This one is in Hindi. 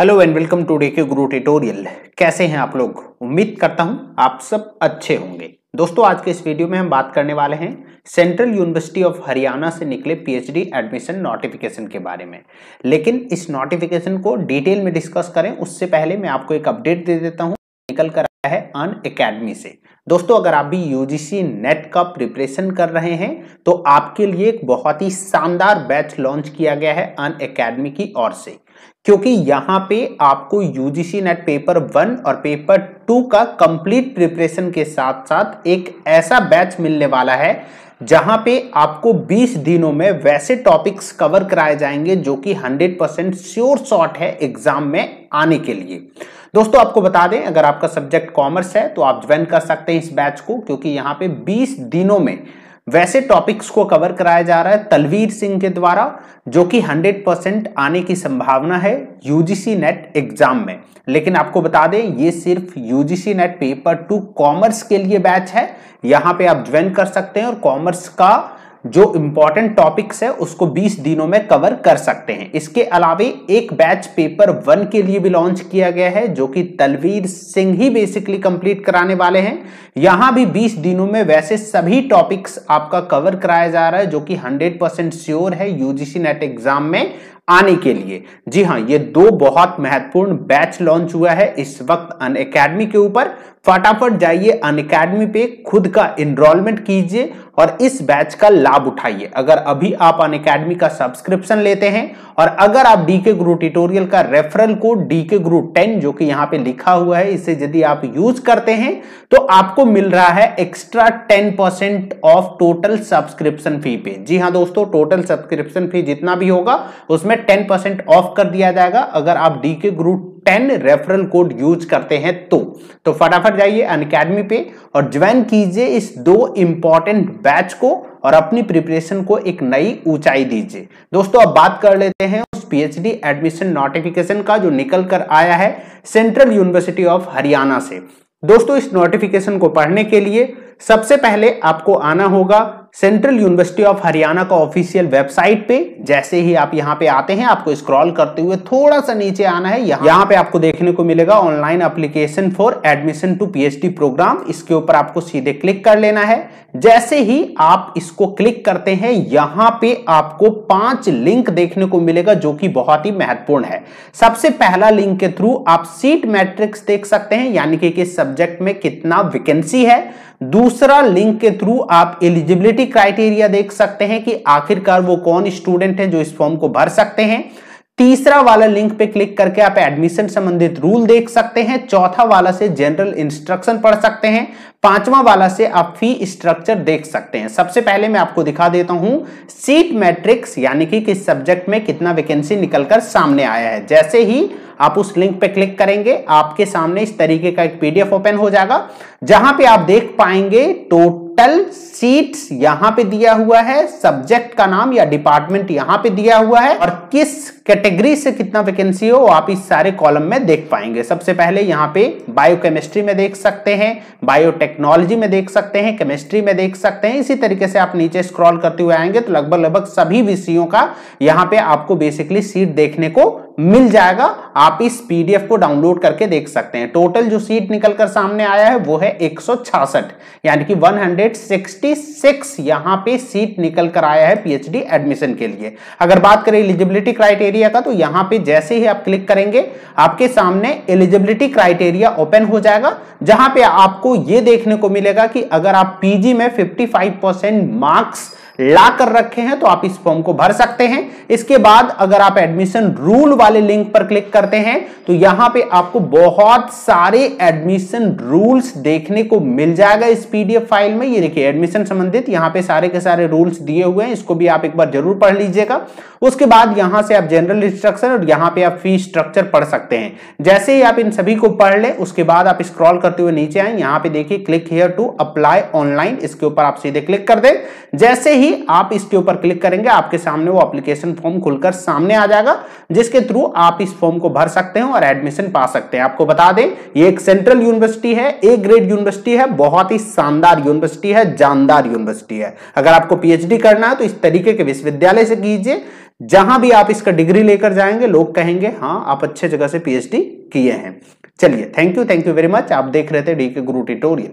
Hello and welcome to डीकेगुरु tutorial. कैसे हैं आप लोग? उम्मीद करता हूं आप सब अच्छे होंगे। दोस्तों आज के इस वीडियो में हम बात करने वाले हैं सेंट्रल यूनिवर्सिटी ऑफ हरियाणा से निकले पीएचडी एडमिशन नोटिफिकेशन के बारे में, लेकिन इस नोटिफिकेशन को डिटेल में डिस्कस करें उससे पहले मैं आपको एक अपडेट दे देता हूँ। निकल कर आया है UnAcademy से। दोस्तों अगर आप भी यूजीसी नेट का प्रिपरेशन कर रहे हैं तो आपके लिए एक बहुत ही शानदार बैच लॉन्च किया गया है UnAcademy की ओर से, क्योंकि यहाँ पे आपको यूजीसी नेट पेपर 1 और पेपर 2 का कंप्लीट प्रिपरेशन के साथ साथ एक ऐसा बैच मिलने वाला है जहाँ पे आपको 20 दिनों में वैसे टॉपिक्स कवर कराए जाएंगे जो कि 100% श्योर शॉट है एग्जाम में आने के लिए। दोस्तों आपको बता दें अगर आपका सब्जेक्ट कॉमर्स है तो आप ज्वाइन कर सकते हैं इस बैच को, क्योंकि यहाँ पे 20 दिनों में वैसे टॉपिक्स को कवर कराया जा रहा है तलवीर सिंह के द्वारा, जो कि 100% आने की संभावना है यूजीसी नेट एग्जाम में। लेकिन आपको बता दें ये सिर्फ यूजीसी नेट पेपर 2 कॉमर्स के लिए बैच है। यहाँ पे आप ज्वाइन कर सकते हैं और कॉमर्स का जो इम्पोर्टेंट टॉपिक्स है उसको 20 दिनों में कवर कर सकते हैं। इसके अलावा एक बैच पेपर 1 के लिए भी लॉन्च किया गया है जो कि तलवीर सिंह ही बेसिकली कंप्लीट कराने वाले हैं। यहाँ भी 20 दिनों में वैसे सभी टॉपिक्स आपका कवर कराया जा रहा है जो कि 100% श्योर है यूजीसी नेट एग्जाम में आने के लिए। जी हाँ, ये दो बहुत महत्वपूर्ण बैच लॉन्च हुआ है इस वक्त UnAcademy के ऊपर। फटाफट जाइए UnAcademy पे, खुद का इनरोलमेंट कीजिए और इस बैच का लाभ उठाइए। अगर अभी आप UnAcademy का सब्सक्रिप्शन लेते हैं और अगर आप डीकेगुरु ट्यूटोरियल का रेफरल कोड DKGURU 10 जो कि यहाँ पे लिखा हुआ है इसे यदि आप यूज करते हैं तो आपको मिल रहा है extra 10% off total subscription fee पे। जी हाँ दोस्तों, टोटल सब्सक्रिप्शन फी जितना भी होगा उसमें 10% ऑफ कर दिया जाएगा अगर आप DKGURU 10 रेफरल कोड यूज करते हैं तो फटाफट जाइए UnAcademy पे और ज्वाइन कीजिए इस दो इंपॉर्टेंट बैच को और अपनी प्रिपरेशन को एक नई ऊंचाई दीजिए। दोस्तों अब बात कर लेते हैं उस पीएचडी एडमिशन नोटिफिकेशन का जो निकल कर आया है सेंट्रल यूनिवर्सिटी ऑफ हरियाणा से। दोस्तों इस नोटिफिकेशन को पढ़ने के लिए सबसे पहले आपको आना होगा सेंट्रल यूनिवर्सिटी ऑफ हरियाणा का ऑफिशियल वेबसाइट पे। जैसे ही आप यहाँ पे आते हैं आपको स्क्रॉल करते हुए थोड़ा सा नीचे आना है। यहाँ पे आपको देखने को मिलेगा online application for admission to PhD program. इसके ऊपर आपको सीधे क्लिक कर लेना है। जैसे ही आप इसको क्लिक करते हैं यहाँ पे आपको 5 लिंक देखने को मिलेगा जो कि बहुत ही महत्वपूर्ण है। सबसे पहला लिंक के थ्रू आप सीट मैट्रिक्स देख सकते हैं, यानी कि किस सब्जेक्ट में कितना वैकेंसी है। दूसरा लिंक के थ्रू आप एलिजिबिलिटी क्राइटेरिया देख सकते हैं कि आखिरकार वो कौन स्टूडेंट हैं जो इस फॉर्म को भर सकते हैं। तीसरा वाला लिंक पे क्लिक करके आप एडमिशन संबंधित रूल देख सकते हैं। चौथा वाला से जनरल इंस्ट्रक्शन पढ़ सकते हैं। पांचवा वाला से आप फी स्ट्रक्चर देख सकते हैं। सबसे पहले मैं आपको दिखा देता हूं सीट मैट्रिक्स, यानी कि किस सब्जेक्ट में कितना वैकेंसी निकलकर सामने आया है। जैसे ही आप उस लिंक पे क्लिक करेंगे आपके सामने इस तरीके का एक पीडीएफ ओपन हो जाएगा जहां पे आप देख पाएंगे टोटल सीट्स यहां पे दिया हुआ है, सब्जेक्ट का नाम या डिपार्टमेंट यहां पे दिया हुआ है और किस कैटेगरी से कितना वैकेंसी हो आप इस सारे कॉलम में देख पाएंगे। सबसे पहले यहाँ पे बायोकेमिस्ट्री में देख सकते हैं, बायोटेक्नोलॉजी में देख सकते हैं, केमिस्ट्री में देख सकते हैं। इसी तरीके से आप नीचे स्क्रॉल करते हुए आएंगे तो लगभग सभी विषयों का यहाँ पे आपको बेसिकली सीट देखने को मिल जाएगा। आप इस पीडीएफ को डाउनलोड करके देख सकते हैं। टोटल जो सीट निकलकर सामने आया है वो है 166, यानी कि 166 यहाँ पे सीट निकल कर आया है पीएचडी एडमिशन के लिए। अगर बात करें एलिजिबिलिटी क्राइटेरिया का तो यहाँ पे जैसे ही आप क्लिक करेंगे आपके सामने एलिजिबिलिटी क्राइटेरिया ओपन हो जाएगा जहां पे आपको ये देखने को मिलेगा कि अगर आप पीजी में 55% मार्क्स ला कर रखे हैं तो आप इस फॉर्म को भर सकते हैं। इसके बाद अगर आप एडमिशन रूल वाले लिंक पर क्लिक करते हैं तो यहां पे आपको बहुत सारे एडमिशन रूल्स देखने को मिल जाएगा इस पीडीएफ फाइल में। ये देखिए एडमिशन संबंधित यहां पे सारे के सारे रूल्स दिए हुए हैं, इसको भी आप एक बार जरूर पढ़ लीजिएगा। उसके बाद यहां से आप जनरल इंस्ट्रक्शन और यहां पे आप फी स्ट्रक्चर पढ़ सकते हैं। जैसे ही आप इन सभी को पढ़ लें उसके बाद आप स्क्रॉल करते हुए नीचे आए, यहां पे देखिए click here to apply online, इसके ऊपर आप सीधे क्लिक कर दें। जैसे ही आप इसके ऊपर क्लिक करेंगे आपके सामने वो एप्लीकेशन फॉर्म खुलकर सामने आ जाएगा जिसके थ्रू आप इस फॉर्म को भर सकते हैं और एडमिशन पा सकते हैं। आपको बता दें ये एक सेंट्रल यूनिवर्सिटी है, ए ग्रेड यूनिवर्सिटी है, बहुत ही शानदार यूनिवर्सिटी है, जानदार यूनिवर्सिटी है। अगर आपको पीएचडी करना है तो इस तरीके के विश्वविद्यालय से कीजिए जहां भी आप इसका डिग्री लेकर जाएंगे लोग कहेंगे हाँ आप अच्छे जगह से पीएचडी किए हैं। चलिए, थैंक यू वेरी मच। आप देख रहे थे डीके गुरु ट्यूटोरियल।